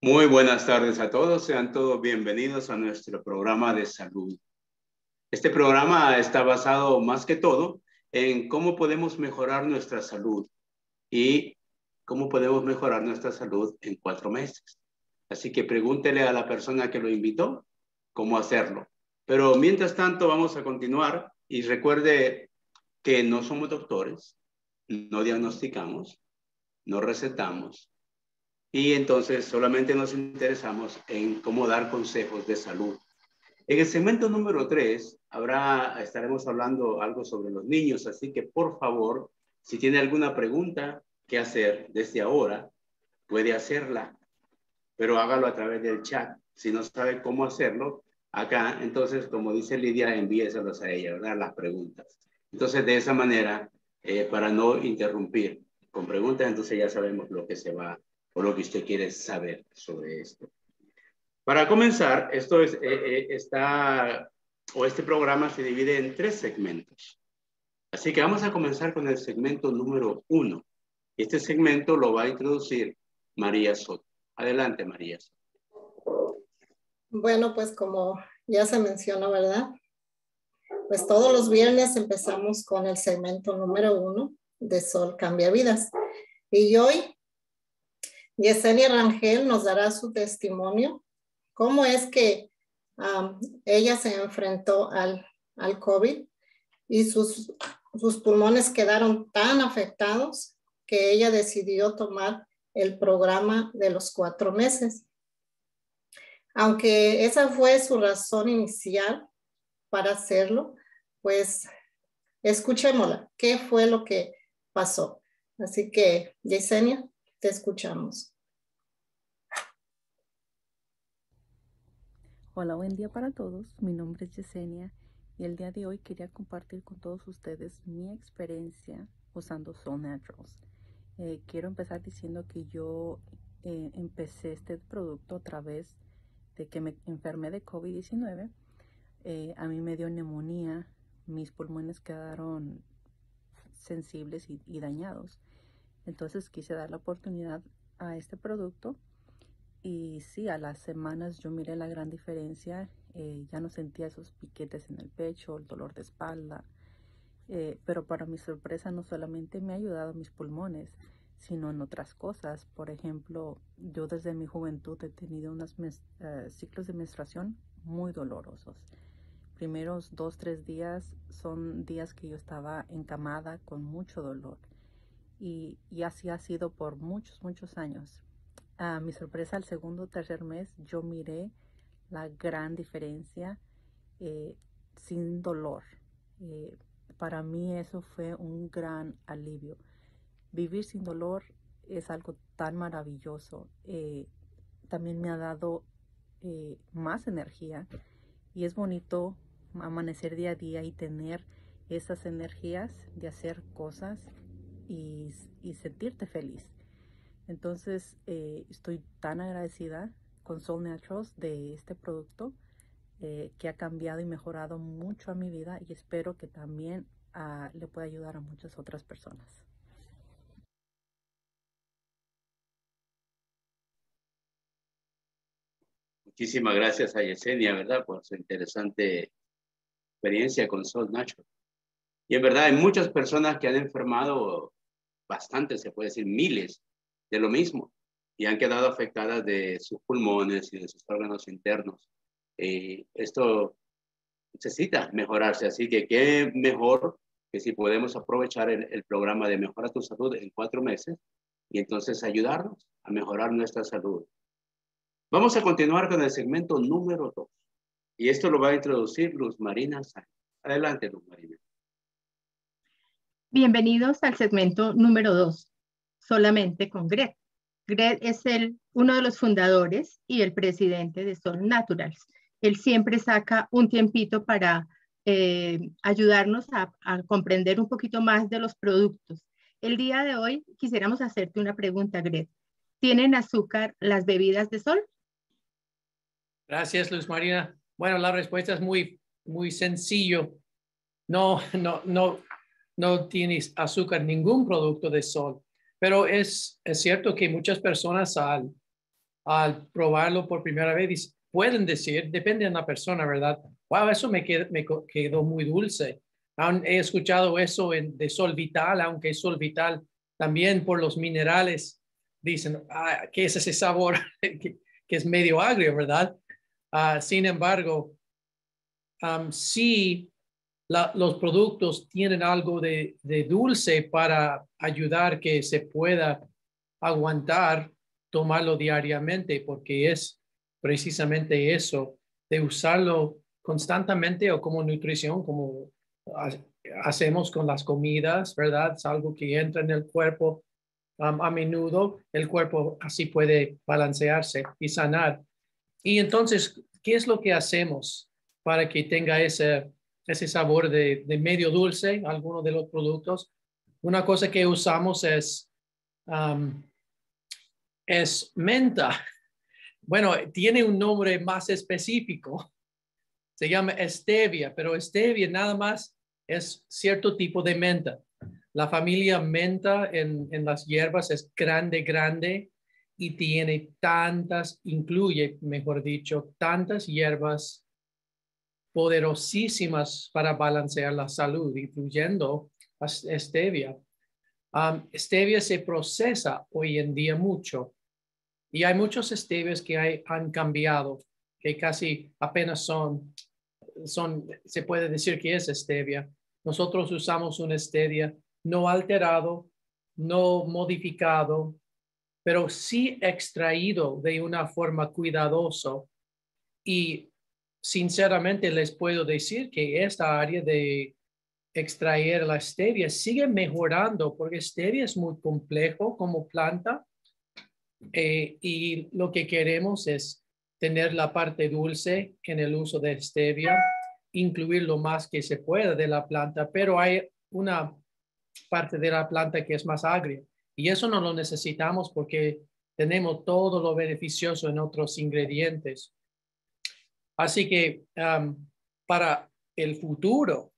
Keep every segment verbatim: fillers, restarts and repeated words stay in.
Muy buenas tardes a todos, sean todos bienvenidos a nuestro programa de salud. Este programa está basado más que todo en cómo podemos mejorar nuestra salud y cómo podemos mejorar nuestra salud en cuatro meses. Así que pregúntele a la persona que lo invitó cómo hacerlo. Pero mientras tanto vamos a continuar y recuerde que no somos doctores, no diagnosticamos, no recetamos y entonces solamente nos interesamos en cómo dar consejos de salud. En el segmento número tres habrá, estaremos hablando algo sobre los niños, así que por favor, si tiene alguna pregunta que hacer desde ahora, puede hacerla, pero hágalo a través del chat. Si no sabe cómo hacerlo acá, entonces como dice Lidia, envíeselos a ella, ¿verdad? Las preguntas. Entonces de esa manera, Eh, para no interrumpir con preguntas, entonces ya sabemos lo que se va o lo que usted quiere saber sobre esto. Para comenzar, esto es, eh, está, o este programa se divide en tres segmentos. Así que vamos a comenzar con el segmento número uno. Este segmento lo va a introducir María Soto. Adelante, María Soto. Bueno, pues como ya se mencionó, ¿verdad? Pues todos los viernes empezamos con el segmento número uno de Sol Cambia Vidas. Y hoy, Yesenia Rangel nos dará su testimonio. Cómo es que um, ella se enfrentó al, al COVID y sus, sus pulmones quedaron tan afectados que ella decidió tomar el programa de los cuatro meses. Aunque esa fue su razón inicial para hacerlo, pues escuchémosla. ¿Qué fue lo que pasó? Así que, Yesenia, te escuchamos. Hola, buen día para todos. Mi nombre es Yesenia y el día de hoy quería compartir con todos ustedes mi experiencia usando Solle Naturals. Eh, quiero empezar diciendo que yo eh, empecé este producto a través de que me enfermé de COVID diecinueve. Eh, a mí me dio neumonía, mis pulmones quedaron sensibles y, y dañados. Entonces quise dar la oportunidad a este producto y sí, a las semanas yo miré la gran diferencia. Eh, ya no sentía esos piquetes en el pecho, el dolor de espalda. Eh, pero para mi sorpresa no solamente me ha ayudado mis pulmones, sino en otras cosas. Por ejemplo, yo desde mi juventud he tenido unos uh, ciclos de menstruación muy dolorosos. Primeros dos, tres días son días que yo estaba encamada con mucho dolor y, y así ha sido por muchos, muchos años. A mi sorpresa, al segundo o tercer mes yo miré la gran diferencia eh, sin dolor. Eh, para mí eso fue un gran alivio. Vivir sin dolor es algo tan maravilloso. Eh, también me ha dado eh, más energía y es bonito amanecer día a día y tener esas energías de hacer cosas y, y sentirte feliz. Entonces eh, estoy tan agradecida con Solle Naturals de este producto eh, que ha cambiado y mejorado mucho a mi vida y espero que también uh, le pueda ayudar a muchas otras personas. Muchísimas gracias a Yesenia, ¿verdad? Por su interesante experiencia con Solle Naturals. Y en verdad hay muchas personas que han enfermado bastante, se puede decir miles, de lo mismo. Y han quedado afectadas de sus pulmones y de sus órganos internos. Eh, esto necesita mejorarse. Así que qué mejor que si podemos aprovechar el, el programa de Mejora tu Salud en cuatro meses y entonces ayudarnos a mejorar nuestra salud. Vamos a continuar con el segmento número dos. Y esto lo va a introducir Luz Marina Sánchez. Adelante, Luz Marina. Bienvenidos al segmento número dos, solamente con Greg. Greg es el, uno de los fundadores y el presidente de Solle Naturals. Él siempre saca un tiempito para eh, ayudarnos a, a comprender un poquito más de los productos. El día de hoy quisiéramos hacerte una pregunta, Greg. ¿Tienen azúcar las bebidas de Solle? Gracias, Luz Marina. Bueno, la respuesta es muy, muy sencillo. No, no, no, no tienes azúcar, ningún producto de sol. Pero es, es cierto que muchas personas al, al probarlo por primera vez pueden decir, depende de la persona, ¿verdad? Wow, eso me quedó, me quedó muy dulce. He escuchado eso en, de Solle Vital, aunque Solle Vital también por los minerales dicen, ah, ¿qué es ese sabor? que, que es medio agrio, ¿verdad? Uh, sin embargo, um, sí, la, los productos tienen algo de, de dulce para ayudar que se pueda aguantar tomarlo diariamente, porque es precisamente eso, de usarlo constantemente o como nutrición, como hacemos con las comidas, ¿verdad? Es algo que entra en el cuerpo um, a menudo. El cuerpo así puede balancearse y sanar. Y entonces, ¿qué es lo que hacemos para que tenga ese, ese sabor de, de medio dulce, alguno de los productos? Una cosa que usamos es, um, es menta. Bueno, tiene un nombre más específico. Se llama stevia, pero stevia nada más es cierto tipo de menta. La familia menta en, en las hierbas es grande, grande. Y tiene tantas, incluye, mejor dicho, tantas hierbas poderosísimas para balancear la salud, incluyendo a stevia. Um, stevia se procesa hoy en día mucho. Y hay muchos stevias que hay, han cambiado, que casi apenas son, son, se puede decir que es stevia. Nosotros usamos una stevia no alterado, no modificado, pero sí extraído de una forma cuidadosa. Y sinceramente les puedo decir que esta área de extraer la stevia sigue mejorando, porque stevia es muy complejo como planta eh, y lo que queremos es tener la parte dulce en el uso de stevia, incluir lo más que se pueda de la planta, pero hay una parte de la planta que es más agria. Y eso no lo necesitamos porque tenemos todo lo beneficioso en otros ingredientes. Así que um, para el futuro,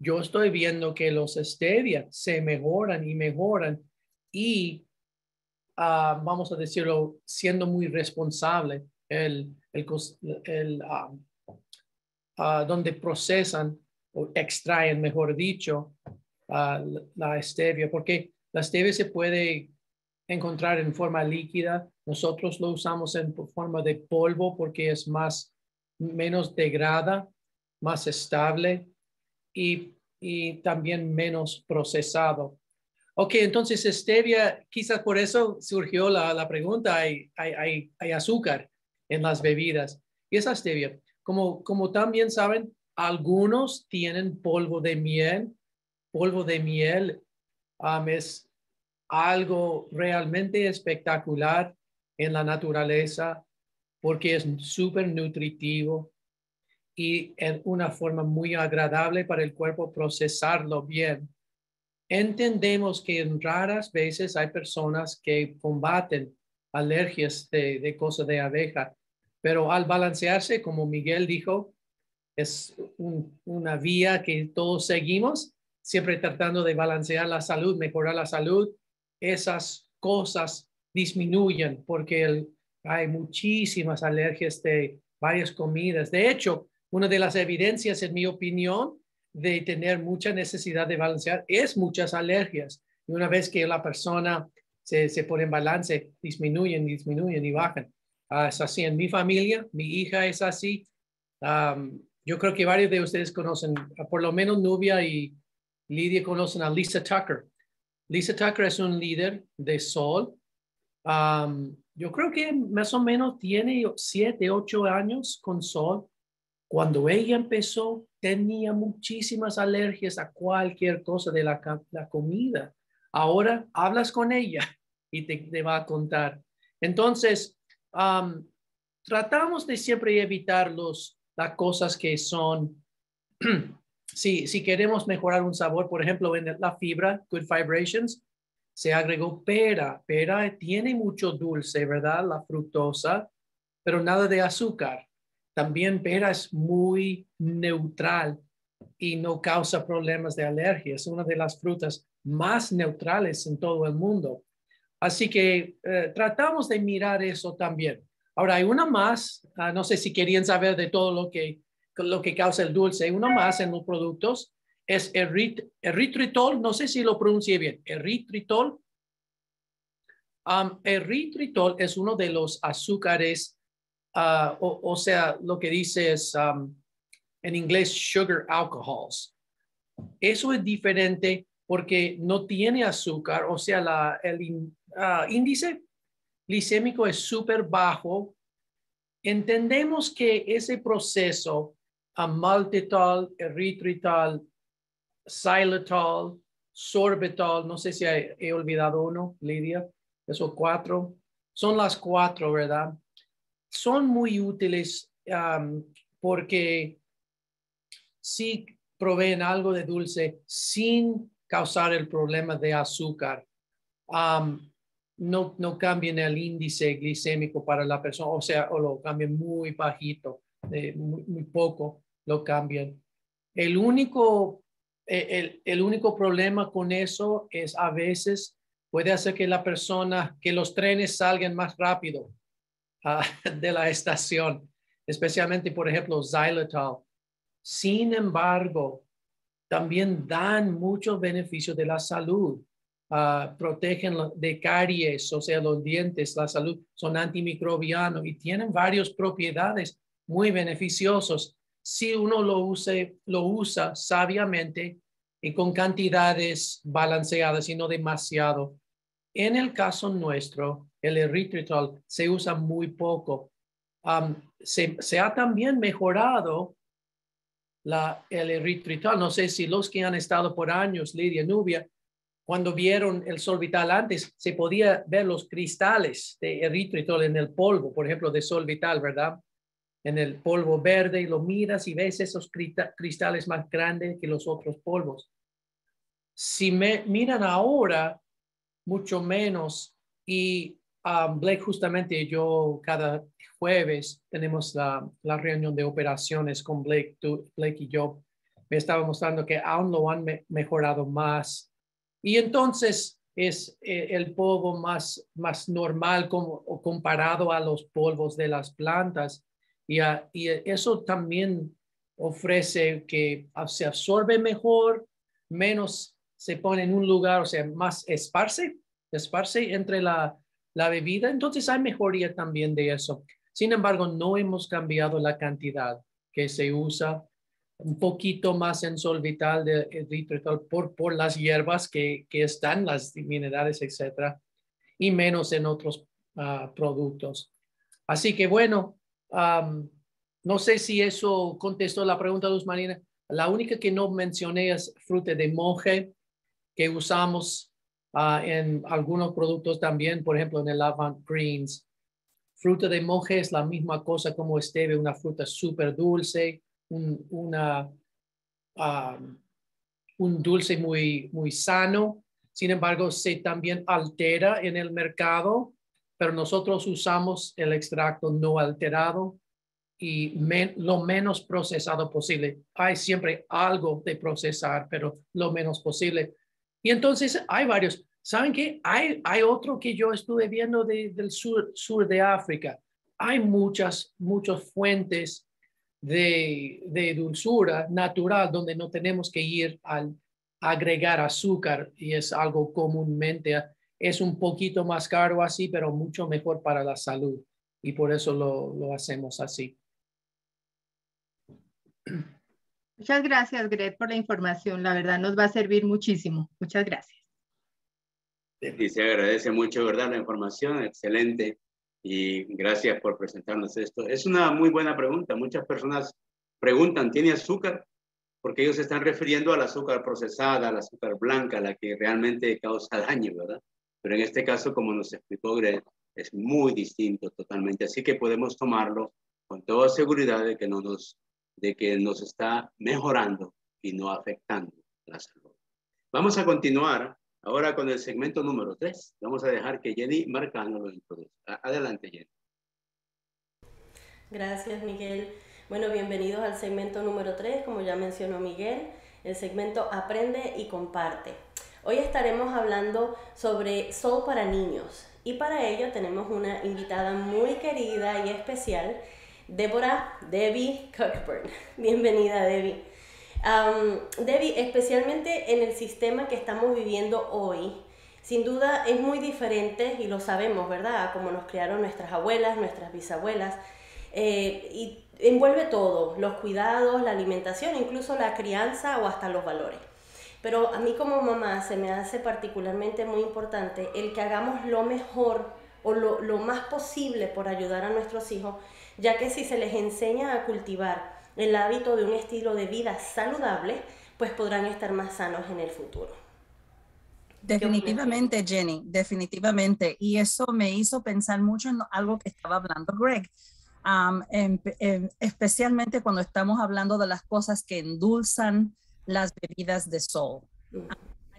yo estoy viendo que los stevia se mejoran y mejoran y uh, vamos a decirlo, siendo muy responsable el, el, el um, uh, donde procesan o extraen, mejor dicho, uh, la stevia, porque la stevia se puede encontrar en forma líquida. Nosotros lo usamos en forma de polvo porque es más, menos degrada, más estable y, y también menos procesado. Ok, entonces stevia, quizás por eso surgió la, la pregunta, hay, hay, hay, hay azúcar en las bebidas. Y esa stevia, como, como también saben, algunos tienen polvo de miel, polvo de miel. Um, es algo realmente espectacular en la naturaleza porque es súper nutritivo y en una forma muy agradable para el cuerpo procesarlo bien. Entendemos que en raras veces hay personas que combaten alergias de, de cosas de abeja, pero al balancearse, como Miguel dijo, es un, una vía que todos seguimos, siempre tratando de balancear la salud, mejorar la salud, esas cosas disminuyen porque el, hay muchísimas alergias de varias comidas. De hecho, una de las evidencias, en mi opinión, de tener mucha necesidad de balancear es muchas alergias. Y una vez que la persona se, se pone en balance, disminuyen, disminuyen y bajan. Uh, es así en mi familia, mi hija es así. Um, yo creo que varios de ustedes conocen, uh, por lo menos Nubia y Lidia conocen a Lisa Tucker. Lisa Tucker es un líder de Sol. Um, yo creo que más o menos tiene siete, ocho años con Sol. Cuando ella empezó, tenía muchísimas alergias a cualquier cosa de la, la comida. Ahora hablas con ella y te, te va a contar. Entonces, um, tratamos de siempre evitar los, las cosas que son... Si, si queremos mejorar un sabor, por ejemplo, en la fibra, Good Vibrations, se agregó pera. Pera tiene mucho dulce, ¿verdad? La fructosa, pero nada de azúcar. También pera es muy neutral y no causa problemas de alergia. Es una de las frutas más neutrales en todo el mundo. Así que eh, tratamos de mirar eso también. Ahora hay una más, uh, no sé si querían saber de todo lo que, lo que causa el dulce. Una más en los productos es erit erythritol, no sé si lo pronuncié bien, erythritol. Um, erythritol es uno de los azúcares, uh, o, o sea, lo que dice es um, en inglés sugar alcohols. Eso es diferente porque no tiene azúcar, o sea, la, el in, uh, índice glicémico es súper bajo. Entendemos que ese proceso, uh, maltitol, erythritol, xylitol, sorbitol, no sé si he, he olvidado uno, Lidia, esos cuatro, son las cuatro, ¿verdad? Son muy útiles um, porque sí proveen algo de dulce sin causar el problema de azúcar. Um, no, no cambien el índice glicémico para la persona, o sea, o lo cambien muy bajito, eh, muy, muy poco lo cambian. El único, eh, el, el único problema con eso es a veces puede hacer que la persona, que los trenes salgan más rápido uh, de la estación, especialmente, por ejemplo, xylitol. Sin embargo, también dan muchos beneficios de la salud. Uh, protegen de caries, o sea, los dientes, la salud, son antimicrobianos y tienen varias propiedades muy beneficiosas. Si uno lo, use, lo usa sabiamente y con cantidades balanceadas y no demasiado. En el caso nuestro, el erythritol se usa muy poco. Um, se, se ha también mejorado la, el erythritol. No sé si los que han estado por años, Lidia, Nubia, cuando vieron el Solvital antes, se podía ver los cristales de erythritol en el polvo, por ejemplo, de Solvital, ¿verdad? En el polvo verde y lo miras y ves esos cristales más grandes que los otros polvos. Si me miran ahora, mucho menos. Y um, Blake, justamente yo cada jueves tenemos la, la reunión de operaciones con Blake, tú, Blake y yo. Me estaba mostrando que aún lo han me mejorado más. Y entonces es eh, el polvo más, más normal como, comparado a los polvos de las plantas. Y, a, y eso también ofrece que se absorbe mejor, menos se pone en un lugar, o sea, más esparce, esparce entre la, la bebida. Entonces hay mejoría también de eso. Sin embargo, no hemos cambiado la cantidad que se usa, un poquito más en Solle Vital de erythritol por, por las hierbas que, que están, las minerales, etcétera, y menos en otros uh, productos. Así que bueno, Um, no sé si eso contestó la pregunta, Luz Marina. La única que no mencioné es fruta de monje, que usamos uh, en algunos productos también, por ejemplo, en el Avant Greens. Fruta de monje es la misma cosa como stevia, una fruta súper dulce, un, una, um, un dulce muy, muy sano. Sin embargo, se también altera en el mercado, pero nosotros usamos el extracto no alterado y men, lo menos procesado posible. Hay siempre algo de procesar, pero lo menos posible. Y entonces hay varios. ¿Saben qué? Hay, hay otro que yo estuve viendo de, del sur, sur de África. Hay muchas, muchas fuentes de, de dulzura natural donde no tenemos que ir al agregar azúcar y es algo comúnmente. Es un poquito más caro así, pero mucho mejor para la salud. Y por eso lo, lo hacemos así. Muchas gracias, Greg, por la información. La verdad nos va a servir muchísimo. Muchas gracias. Y se agradece mucho, ¿verdad? La información, excelente. Y gracias por presentarnos esto. Es una muy buena pregunta. Muchas personas preguntan, ¿tiene azúcar? Porque ellos se están refiriendo al azúcar procesada, al azúcar blanca, la que realmente causa daño, ¿verdad? Pero en este caso, como nos explicó Greg, es muy distinto totalmente. Así que podemos tomarlo con toda seguridad de que, no nos, de que nos está mejorando y no afectando la salud. Vamos a continuar ahora con el segmento número tres. Vamos a dejar que Jenny Marcano lo introduzca. Adelante, Jenny. Gracias, Miguel. Bueno, bienvenidos al segmento número tres, como ya mencionó Miguel, el segmento Aprende y Comparte. Hoy estaremos hablando sobre Solle para niños y para ello tenemos una invitada muy querida y especial, Deborah Debbie Cockburn. Bienvenida, Debbie. Um, Debbie, especialmente en el sistema que estamos viviendo hoy, sin duda es muy diferente y lo sabemos, ¿verdad? Como nos criaron nuestras abuelas, nuestras bisabuelas, eh, y envuelve todo, los cuidados, la alimentación, incluso la crianza o hasta los valores. Pero a mí como mamá se me hace particularmente muy importante el que hagamos lo mejor o lo, lo más posible por ayudar a nuestros hijos, ya que si se les enseña a cultivar el hábito de un estilo de vida saludable, pues podrán estar más sanos en el futuro. Definitivamente, Jenny, definitivamente. Y eso me hizo pensar mucho en algo que estaba hablando Greg, um, en, en, especialmente cuando estamos hablando de las cosas que endulzan las bebidas de Solle. Uh-huh.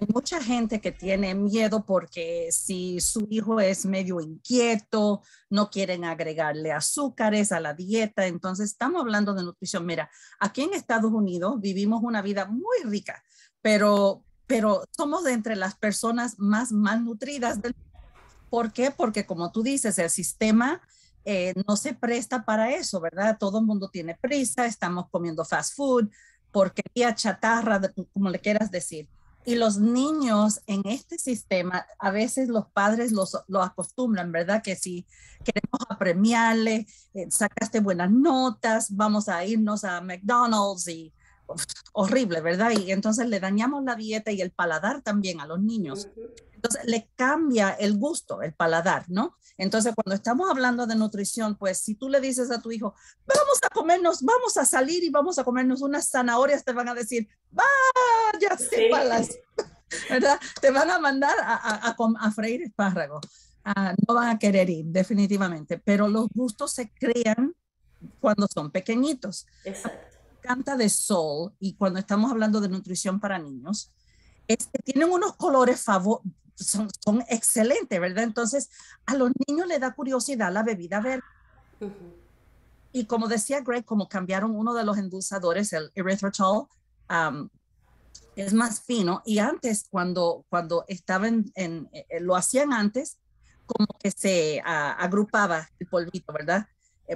Hay mucha gente que tiene miedo porque si su hijo es medio inquieto, no quieren agregarle azúcares a la dieta. Entonces estamos hablando de nutrición. Mira, aquí en Estados Unidos vivimos una vida muy rica, pero... pero somos de entre las personas más malnutridas del mundo. ¿Por qué? Porque como tú dices, el sistema eh, no se presta para eso, ¿verdad? Todo el mundo tiene prisa, estamos comiendo fast food, porquería, chatarra, como le quieras decir. Y los niños en este sistema, a veces los padres los, los acostumbran, ¿verdad? Que si queremos apremiarle, eh, sacaste buenas notas, vamos a irnos a McDonald's y... horrible, ¿verdad? Y entonces le dañamos la dieta y el paladar también a los niños. Entonces le cambia el gusto, el paladar, ¿no? Entonces cuando estamos hablando de nutrición, pues si tú le dices a tu hijo, vamos a comernos, vamos a salir y vamos a comernos unas zanahorias, te van a decir, vaya, sépalas, ¿verdad? Te van a mandar a, a, a, a freír espárragos. Ah, no van a querer ir, definitivamente. Pero los gustos se crean cuando son pequeñitos. Exacto. Canta de Solle, y cuando estamos hablando de nutrición para niños, es que tienen unos colores favor, son, son excelentes, ¿verdad? Entonces, a los niños les da curiosidad la bebida verde. Uh-huh. Y como decía Greg, como cambiaron uno de los endulzadores, el erythritol, um, es más fino, y antes, cuando, cuando estaban en, en, lo hacían antes, como que se uh, agrupaba el polvito, ¿verdad?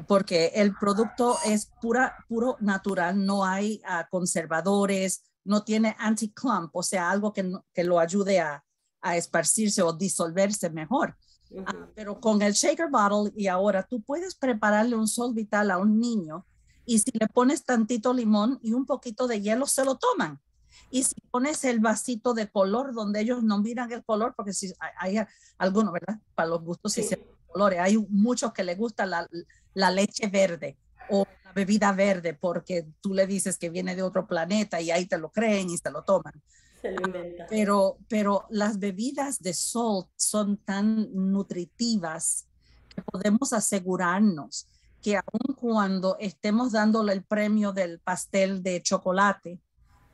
Porque el producto es pura, puro natural, no hay uh, conservadores, no tiene anti-clump, o sea, algo que, no, que lo ayude a, a esparcirse o disolverse mejor. Uh-huh. uh, pero con el shaker bottle y ahora tú puedes prepararle un Solle Vital a un niño y si le pones tantito limón y un poquito de hielo, se lo toman. Y si pones el vasito de color donde ellos no miran el color, porque si hay, hay algunos, ¿verdad? Para los gustos, sí. Si se colores. Hay muchos que les gusta la, la leche verde o la bebida verde porque tú le dices que viene de otro planeta y ahí te lo creen y se lo toman. Se lo inventan. Pero, pero las bebidas de Solle son tan nutritivas que podemos asegurarnos que aun cuando estemos dándole el premio del pastel de chocolate,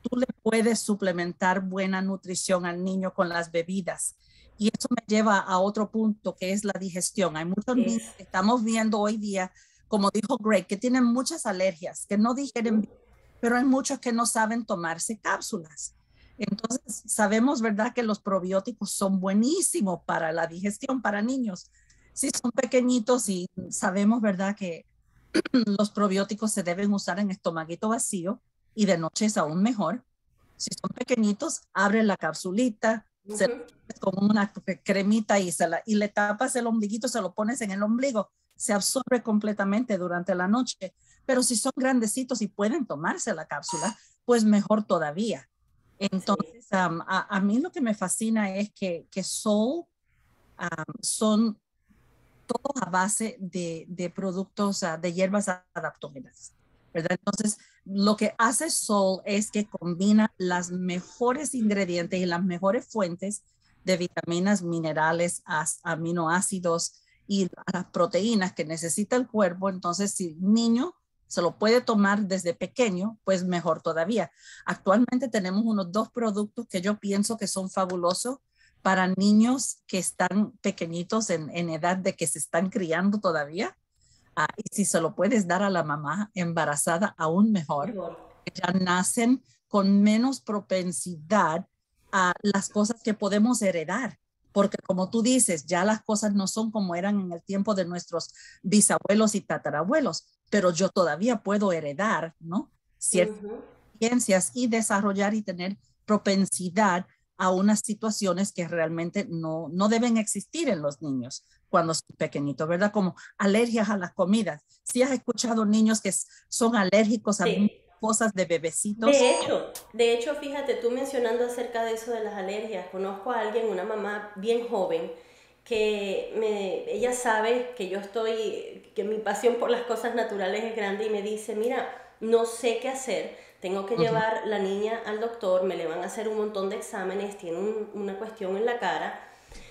tú le puedes suplementar buena nutrición al niño con las bebidas. Y eso me lleva a otro punto que es la digestión. Hay muchos niños que estamos viendo hoy día, como dijo Greg, que tienen muchas alergias, que no digieren bien, pero hay muchos que no saben tomarse cápsulas. Entonces sabemos, ¿verdad?, que los probióticos son buenísimos para la digestión, para niños. Sí, son pequeñitos y sabemos, ¿verdad?, que los probióticos se deben usar en estomaguito vacío y de noche es aún mejor. Si son pequeñitos, abren la capsulita, uh-huh. Se lo pones con una cremita y, se la, y le tapas el ombliguito, se lo pones en el ombligo, se absorbe completamente durante la noche. Pero si son grandecitos y pueden tomarse la cápsula, pues mejor todavía. Entonces, sí. um, a, a mí lo que me fascina es que, que Solle um, son todos a base de, de productos, uh, de hierbas adaptógenas, ¿verdad? Entonces, lo que hace Solle es que combina los mejores ingredientes y las mejores fuentes de vitaminas, minerales, aminoácidos y las proteínas que necesita el cuerpo. Entonces, si el niño se lo puede tomar desde pequeño, pues mejor todavía. Actualmente tenemos unos dos productos que yo pienso que son fabulosos para niños que están pequeñitos en, en edad de que se están criando todavía. Ah, y si se lo puedes dar a la mamá embarazada, aún mejor. mejor. Ya nacen con menos propensidad a las cosas que podemos heredar. Porque como tú dices, ya las cosas no son como eran en el tiempo de nuestros bisabuelos y tatarabuelos, pero yo todavía puedo heredar, ¿no? Ciertas uh-huh. ciencias y desarrollar y tener propensidad a unas situaciones que realmente no, no deben existir en los niños cuando son pequeñitos, ¿verdad? Como alergias a las comidas. ¿Sí has escuchado niños que son alérgicos a sí. cosas de bebecitos? De hecho, de hecho, fíjate, tú mencionando acerca de eso de las alergias, conozco a alguien, una mamá bien joven, que me, ella sabe que yo estoy, que mi pasión por las cosas naturales es grande y me dice, mira, no sé qué hacer, tengo que uh-huh. llevar la niña al doctor, me le van a hacer un montón de exámenes, tiene un, una cuestión en la cara.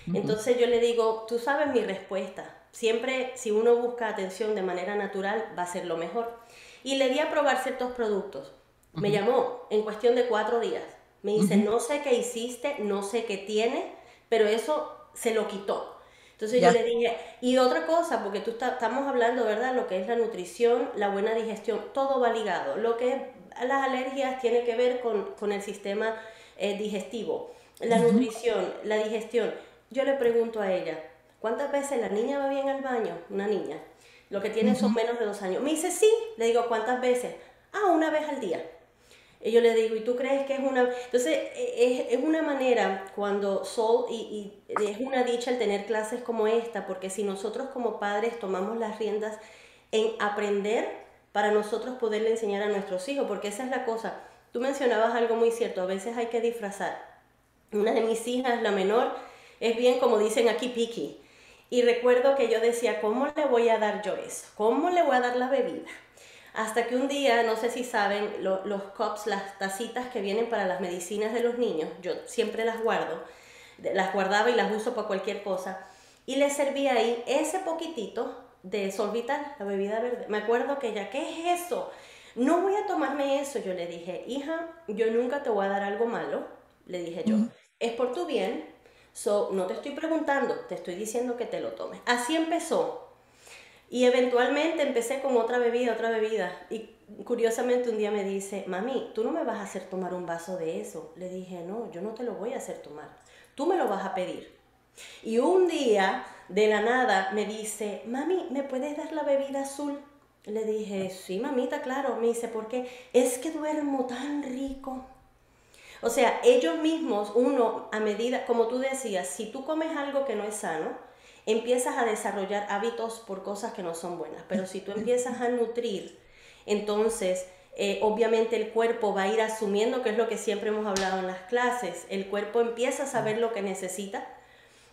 Uh-huh. Entonces yo le digo, tú sabes mi respuesta, siempre si uno busca atención de manera natural va a ser lo mejor. Y le di a probar ciertos productos. Uh-huh. Me llamó en cuestión de cuatro días. Me dice, uh-huh. no sé qué hiciste, no sé qué tiene, pero eso se lo quitó. Entonces ya. yo le dije, y otra cosa, porque tú está, estamos hablando, ¿verdad? Lo que es la nutrición, la buena digestión, todo va ligado. Lo que es las alergias tiene que ver con, con el sistema eh, digestivo. La uh-huh. nutrición, la digestión. Yo le pregunto a ella, ¿cuántas veces la niña va bien al baño? Una niña. Lo que tienen uh-huh. son menos de dos años. Me dice, sí. Le digo, ¿cuántas veces? Ah, una vez al día. Y yo le digo, ¿y tú crees que es una...? Entonces, es, es una manera cuando Sol, y, y es una dicha el tener clases como esta, porque si nosotros como padres tomamos las riendas en aprender para nosotros poderle enseñar a nuestros hijos, porque esa es la cosa. Tú mencionabas algo muy cierto, a veces hay que disfrazar. Una de mis hijas, la menor, es bien, como dicen aquí, picky. Y recuerdo que yo decía, ¿cómo le voy a dar yo eso? ¿Cómo le voy a dar la bebida? Hasta que un día, no sé si saben, lo, los cups, las tacitas que vienen para las medicinas de los niños, yo siempre las guardo, las guardaba y las uso para cualquier cosa. Y les serví ahí ese poquitito de Solle Vital, la bebida verde. Me acuerdo que ella, ¿qué es eso? No voy a tomarme eso. Yo le dije, hija, yo nunca te voy a dar algo malo, le dije yo. Es por tu bien. So, no te estoy preguntando, te estoy diciendo que te lo tomes. Así empezó. Y eventualmente empecé con otra bebida, otra bebida. Y curiosamente un día me dice, mami, tú no me vas a hacer tomar un vaso de eso. Le dije, no, yo no te lo voy a hacer tomar. Tú me lo vas a pedir. Y un día, de la nada, me dice, mami, ¿me puedes dar la bebida azul? Le dije, sí, mamita, claro. Me dice, ¿por qué? Es que duermo tan rico. O sea, ellos mismos, uno, a medida, como tú decías, si tú comes algo que no es sano, empiezas a desarrollar hábitos por cosas que no son buenas. Pero si tú empiezas a nutrir, entonces, eh, obviamente el cuerpo va a ir asumiendo, que es lo que siempre hemos hablado en las clases, el cuerpo empieza a saber lo que necesita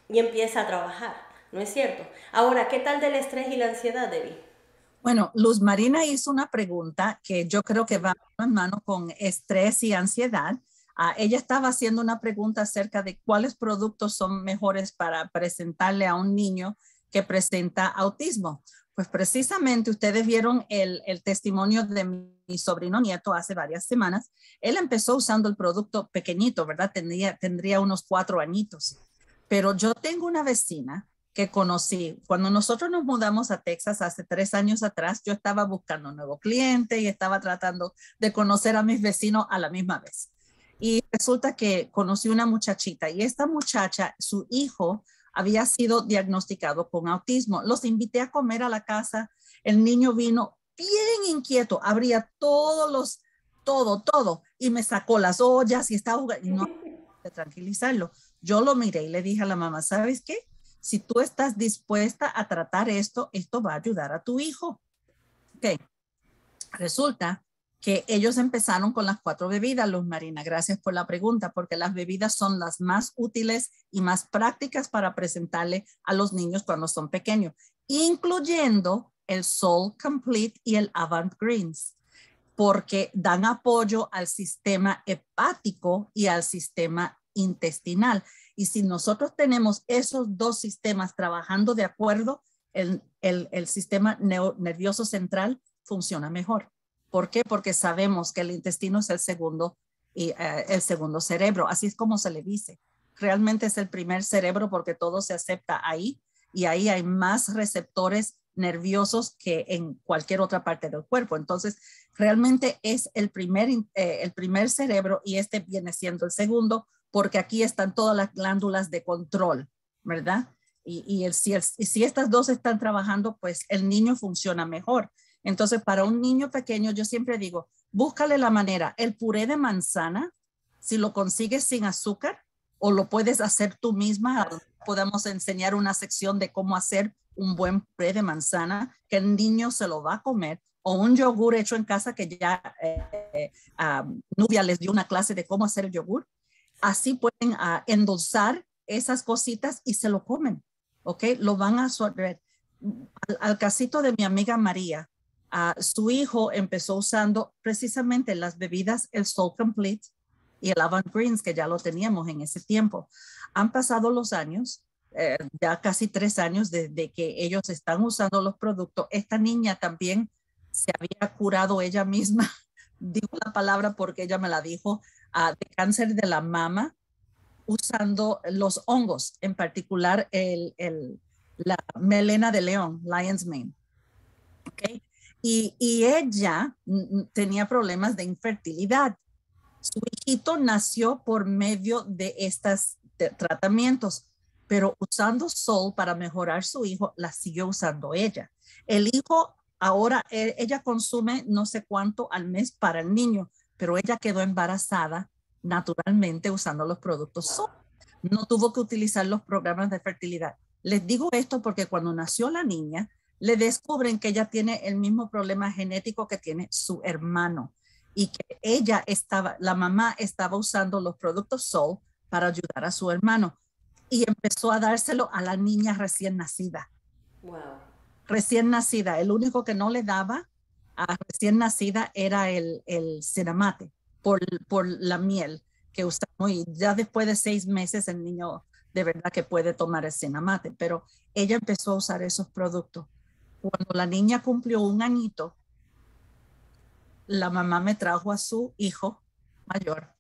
y empieza a trabajar, ¿no es cierto? Ahora, ¿qué tal del estrés y la ansiedad, Debbie? Bueno, Luz Marina hizo una pregunta que yo creo que va en mano con estrés y ansiedad. Uh, ella estaba haciendo una pregunta acerca de cuáles productos son mejores para presentarle a un niño que presenta autismo. Pues precisamente ustedes vieron el, el testimonio de mi sobrino nieto hace varias semanas. Él empezó usando el producto pequeñito, ¿verdad? Tendría, tendría unos cuatro añitos. Pero yo tengo una vecina que conocí. Cuando nosotros nos mudamos a Texas hace tres años atrás, yo estaba buscando un nuevo cliente y estaba tratando de conocer a mis vecinos a la misma vez. Y resulta que conocí una muchachita y esta muchacha, su hijo había sido diagnosticado con autismo. Los invité a comer a la casa. El niño vino bien inquieto, abría todos los, todo, todo. Y me sacó las ollas y estaba jugando. Y no de tranquilizarlo. Yo lo miré y le dije a la mamá, ¿sabes qué? Si tú estás dispuesta a tratar esto, esto va a ayudar a tu hijo. Ok. Resulta que ellos empezaron con las cuatro bebidas, Luz Marina. Gracias por la pregunta, porque las bebidas son las más útiles y más prácticas para presentarle a los niños cuando son pequeños, incluyendo el Solle Complete y el Avant Greens, porque dan apoyo al sistema hepático y al sistema intestinal. Y si nosotros tenemos esos dos sistemas trabajando de acuerdo, el, el, el sistema nervioso central funciona mejor. ¿Por qué? Porque sabemos que el intestino es el segundo, y, uh, el segundo cerebro. Así es como se le dice. Realmente es el primer cerebro porque todo se acepta ahí. Y ahí hay más receptores nerviosos que en cualquier otra parte del cuerpo. Entonces, realmente es el primer, eh, el primer cerebro y este viene siendo el segundo, porque aquí están todas las glándulas de control, ¿verdad? Y, y, el, si, el, y si estas dos están trabajando, pues el niño funciona mejor. Entonces, para un niño pequeño, yo siempre digo, búscale la manera, el puré de manzana, si lo consigues sin azúcar, o lo puedes hacer tú misma, podemos enseñar una sección de cómo hacer un buen puré de manzana, que el niño se lo va a comer, o un yogur hecho en casa, que ya eh, a Nubia les dio una clase de cómo hacer el yogur. Así pueden uh, endulzar esas cositas y se lo comen, ¿ok? Lo van a absorber. Al, al casito de mi amiga María, uh, su hijo empezó usando precisamente las bebidas, el Solle Complete y el Avant Greens, que ya lo teníamos en ese tiempo. Han pasado los años, eh, ya casi tres años desde que ellos están usando los productos. Esta niña también se había curado ella misma, digo la palabra porque ella me la dijo, Uh, de cáncer de la mama usando los hongos, en particular el, el, la melena de león, Lion's Mane. Okay. Y, y ella tenía problemas de infertilidad. Su hijito nació por medio de estos tratamientos, pero usando Solle para mejorar su hijo, la siguió usando ella. El hijo ahora, él, ella consume no sé cuánto al mes para el niño, pero ella quedó embarazada naturalmente usando los productos Solle. No tuvo que utilizar los programas de fertilidad. Les digo esto porque cuando nació la niña, le descubren que ella tiene el mismo problema genético que tiene su hermano y que ella estaba, la mamá estaba usando los productos Solle para ayudar a su hermano y empezó a dárselo a la niña recién nacida. Wow. Recién nacida, el único que no le daba a recién nacida era el, el cinnamate por, por la miel que usamos y ya después de seis meses el niño de verdad que puede tomar el cinnamate, pero ella empezó a usar esos productos. Cuando la niña cumplió un añito, la mamá me trajo a su hijo mayor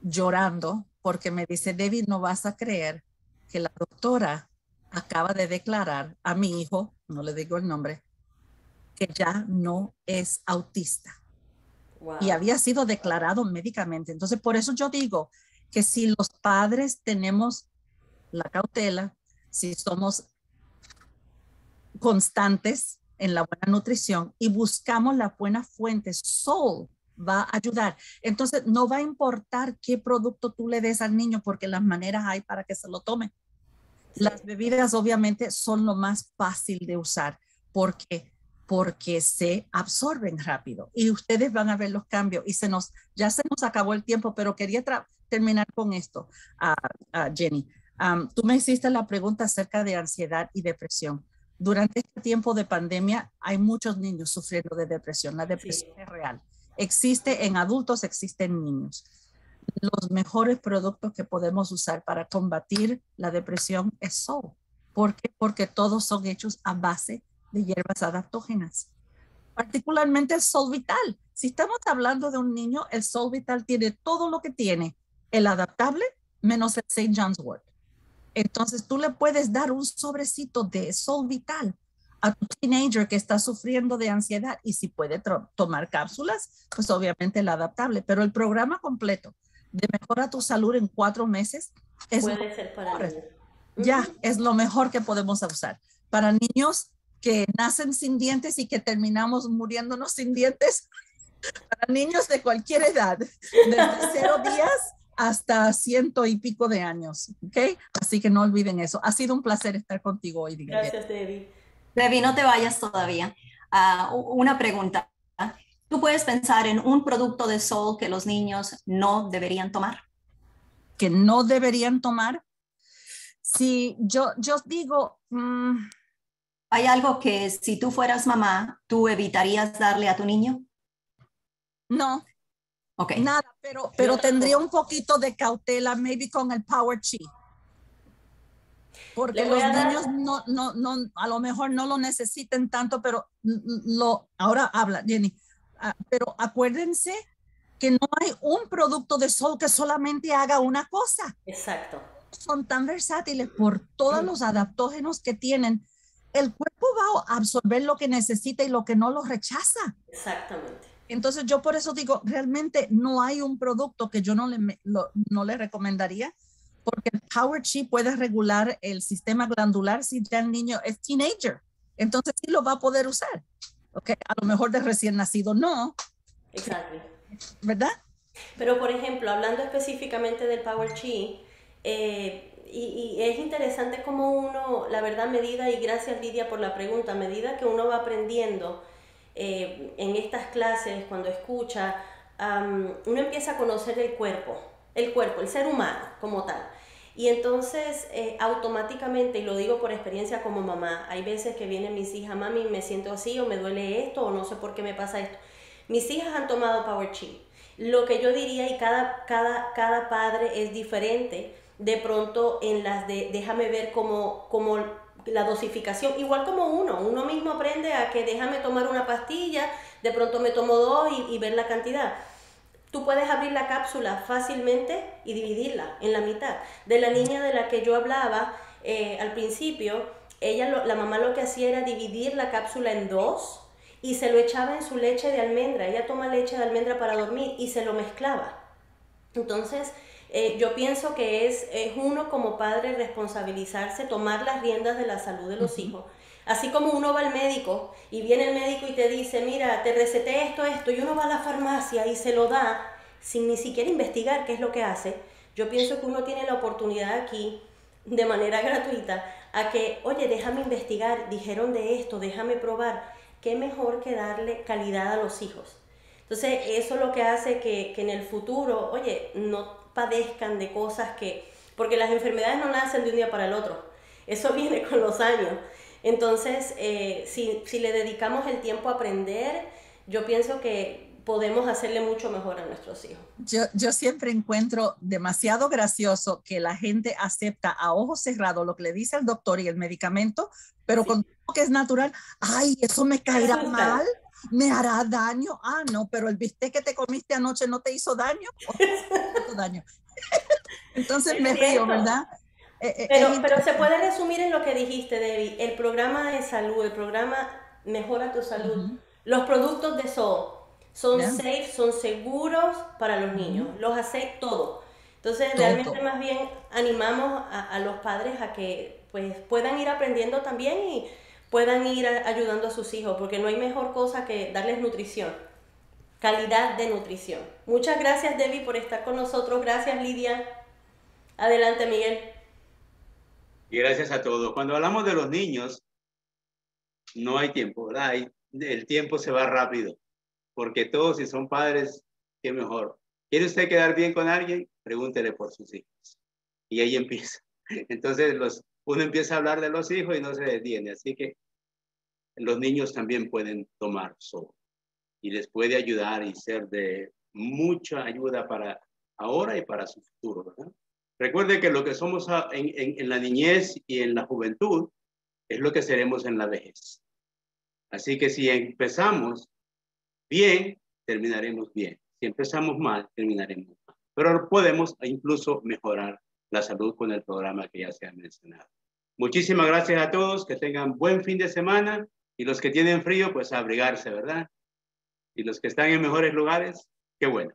llorando porque me dice, David, no vas a creer que la doctora acaba de declarar a mi hijo, no le digo el nombre, que ya no es autista. Wow. Y había sido declarado médicamente. Entonces, por eso yo digo que si los padres tenemos la cautela, si somos constantes en la buena nutrición y buscamos las buenas fuentes, Solle va a ayudar. Entonces, no va a importar qué producto tú le des al niño porque las maneras hay para que se lo tome. Las bebidas, obviamente, son lo más fácil de usar porque... porque se absorben rápido y ustedes van a ver los cambios y se nos, ya se nos acabó el tiempo, pero quería terminar con esto, uh, uh, Jenny. Um, tú me hiciste la pregunta acerca de ansiedad y depresión. Durante este tiempo de pandemia hay muchos niños sufriendo de depresión. La depresión sí. Es real. Existe en adultos, existe en niños. Los mejores productos que podemos usar para combatir la depresión es Solle. ¿Por qué? Porque todos son hechos a base de hierbas adaptógenas, particularmente el Solle Vital. Si estamos hablando de un niño, el Solle Vital tiene todo lo que tiene el adaptable menos el Saint John's Wort. Entonces tú le puedes dar un sobrecito de Solle Vital a tu teenager que está sufriendo de ansiedad y si puede tomar cápsulas, pues obviamente el adaptable, pero el programa completo de mejora tu salud en cuatro meses es puede ser para mí. Ya es lo mejor que podemos usar para niños que nacen sin dientes y que terminamos muriéndonos sin dientes para niños de cualquier edad, desde cero días hasta ciento y pico de años, ¿ok? Así que no olviden eso. Ha sido un placer estar contigo hoy. Día. Gracias, Debbie. Debbie, no te vayas todavía. Uh, una pregunta. ¿Tú puedes pensar en un producto de Solle que los niños no deberían tomar? ¿Que no deberían tomar? Sí, yo, yo digo... Um, ¿Hay algo que si tú fueras mamá, tú evitarías darle a tu niño? No. Ok. Nada, pero, pero tendría un poquito de cautela, maybe con el Power Chi. Porque los dar... niños no, no, no, a lo mejor no lo necesiten tanto, pero lo, ahora habla, Jenny. Uh, pero acuérdense que no hay un producto de Solle que solamente haga una cosa. Exacto. Son tan versátiles por todos los adaptógenos que tienen. el cuerpo va a absorber lo que necesita y lo que no lo rechaza. Exactamente. Entonces yo por eso digo, realmente no hay un producto que yo no le, lo, no le recomendaría, porque el Power Chi puede regular el sistema glandular si ya el niño es teenager. Entonces sí lo va a poder usar. Okay. A lo mejor de recién nacido no. Exacto. ¿Verdad? Pero por ejemplo, hablando específicamente del Power Chi, eh, y, y es interesante como uno, la verdad, medida, y gracias Lidia por la pregunta, a medida que uno va aprendiendo eh, en estas clases, cuando escucha, um, uno empieza a conocer el cuerpo, el cuerpo, el ser humano como tal. Y entonces eh, automáticamente, y lo digo por experiencia como mamá, hay veces que vienen mis hijas, mami, me siento así, o me duele esto, o no sé por qué me pasa esto. Mis hijas han tomado Power Chi. Lo que yo diría, y cada, cada, cada padre es diferente, de pronto en las de, déjame ver como, como la dosificación, igual como uno, uno mismo aprende a que déjame tomar una pastilla, de pronto me tomo dos y, y ver la cantidad. Tú puedes abrir la cápsula fácilmente y dividirla en la mitad. De la niña de la que yo hablaba eh, al principio, ella lo, la mamá lo que hacía era dividir la cápsula en dos, y se lo echaba en su leche de almendra. Ella toma leche de almendra para dormir y se lo mezclaba. Entonces, eh, yo pienso que es, es uno como padre responsabilizarse, tomar las riendas de la salud de los hijos. Así como uno va al médico y viene el médico y te dice, mira, te receté esto, esto, y uno va a la farmacia y se lo da sin ni siquiera investigar qué es lo que hace. Yo pienso que uno tiene la oportunidad aquí, de manera gratuita, a que, oye, déjame investigar, dijeron de esto, déjame probar. Qué mejor que darle calidad a los hijos. Entonces, eso es lo que hace que, que en el futuro, oye, no padezcan de cosas que... Porque las enfermedades no nacen de un día para el otro. Eso viene con los años. Entonces, eh, si, si le dedicamos el tiempo a aprender, yo pienso que podemos hacerle mucho mejor a nuestros hijos. Yo, yo siempre encuentro demasiado gracioso que la gente acepta a ojos cerrados lo que le dice el doctor y el medicamento, pero sí, con todo que es natural, ay, eso me caerá mal, me hará daño. Ah, no, pero el bistec que te comiste anoche no te hizo daño. Oh, no te hizo daño. Entonces me río, ¿verdad? Eh, pero, eh, pero se puede resumir en lo que dijiste, Debbie. El programa de salud, el programa Mejora tu Salud, uh-huh. Los productos de Solle son ¿no? safe, son seguros para los niños, uh-huh. Los hace todo. Entonces todo, realmente todo. Más bien animamos a, a los padres a que pues puedan ir aprendiendo también y puedan ir a, ayudando a sus hijos, porque no hay mejor cosa que darles nutrición, calidad de nutrición. Muchas gracias, Debbie, por estar con nosotros. Gracias, Lidia. Adelante, Miguel. Y gracias a todos. Cuando hablamos de los niños, no hay tiempo, ¿verdad? Hay, el tiempo se va rápido. Porque todos, si son padres, qué mejor. ¿Quiere usted quedar bien con alguien? Pregúntele por sus hijos. Y ahí empieza. Entonces los, uno empieza a hablar de los hijos y no se detiene. Así que los niños también pueden tomar Solle. Y les puede ayudar y ser de mucha ayuda para ahora y para su futuro, ¿verdad? Recuerde que lo que somos en, en, en la niñez y en la juventud es lo que seremos en la vejez. Así que si empezamos bien, terminaremos bien. Si empezamos mal, terminaremos mal. Pero podemos incluso mejorar la salud con el programa que ya se ha mencionado. Muchísimas gracias a todos. Que tengan buen fin de semana. Y los que tienen frío, pues abrigarse, ¿verdad? Y los que están en mejores lugares, qué bueno.